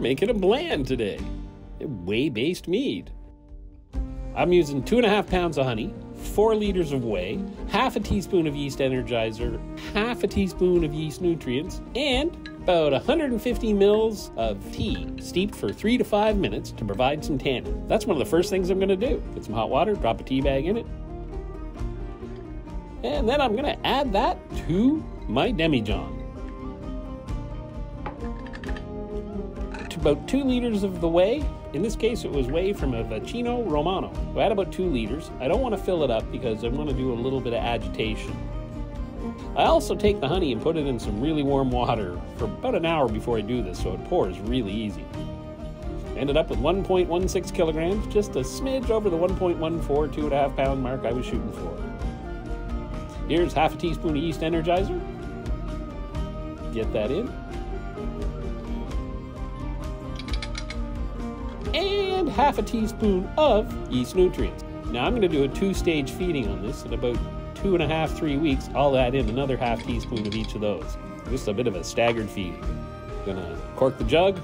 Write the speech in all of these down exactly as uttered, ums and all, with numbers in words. making a Blaand today. A whey-based mead. I'm using two and a half pounds of honey, four liters of whey, half a teaspoon of yeast energizer, half a teaspoon of yeast nutrients, and about one hundred fifty mils of tea steeped for three to five minutes to provide some tannin. That's one of the first things I'm going to do. Get some hot water, drop a tea bag in it. And then I'm going to add that to my demijohn. To about two liters of the whey. In this case, it was whey from a Vaccino Romano. So I had about two liters. I don't want to fill it up because I want to do a little bit of agitation. I also take the honey and put it in some really warm water for about an hour before I do this, so it pours really easy. Ended up with one point one six kilograms, just a smidge over the one point one four, two and a half pound mark I was shooting for. Here's half a teaspoon of yeast energizer. Get that in. And half a teaspoon of yeast nutrients. Now I'm going to do a two-stage feeding on this. In about two and a half, three weeks, I'll add in another half teaspoon of each of those. Just a bit of a staggered feeding. I'm going to cork the jug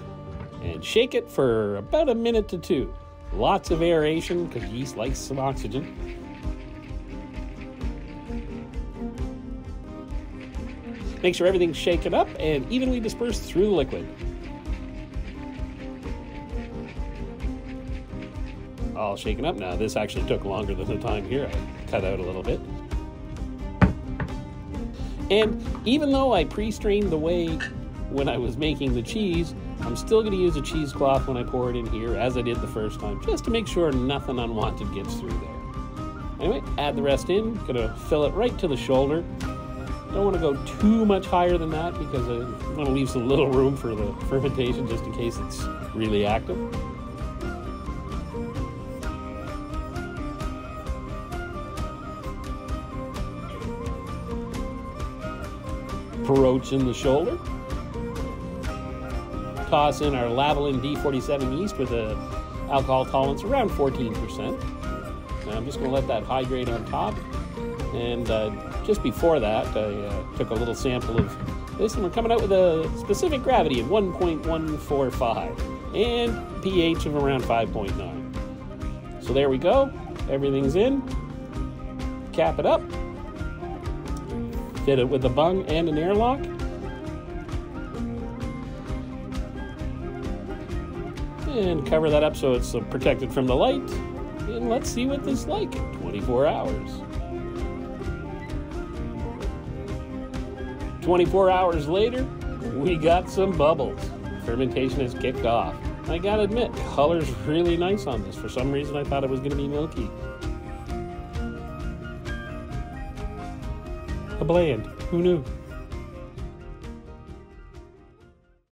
and shake it for about a minute to two. Lots of aeration because yeast likes some oxygen. Make sure everything's shaken up and evenly dispersed through the liquid. All shaken up. Now this actually took longer than the time here. I cut out a little bit. And even though I pre-strained the whey when I was making the cheese, I'm still going to use a cheesecloth when I pour it in here, as I did the first time, just to make sure nothing unwanted gets through there. Anyway, add the rest in. Going to fill it right to the shoulder. Don't want to go too much higher than that because I want to leave some little room for the fermentation just in case it's really active. Broach in the shoulder. Toss in our Lavelin D forty-seven yeast with an alcohol tolerance around fourteen percent. Now I'm just going to let that hydrate on top. And uh, just before that, I uh, took a little sample of this, and we're coming out with a specific gravity of one point one four five and pH of around five point nine. So there we go. Everything's in. Cap it up. Fit it with a bung and an airlock. And cover that up so it's uh, protected from the light. And let's see what this is like in twenty-four hours. twenty-four hours later, we got some bubbles. Fermentation has kicked off. I gotta admit, color's really nice on this. For some reason, I thought it was gonna be milky. A Blaand, who knew?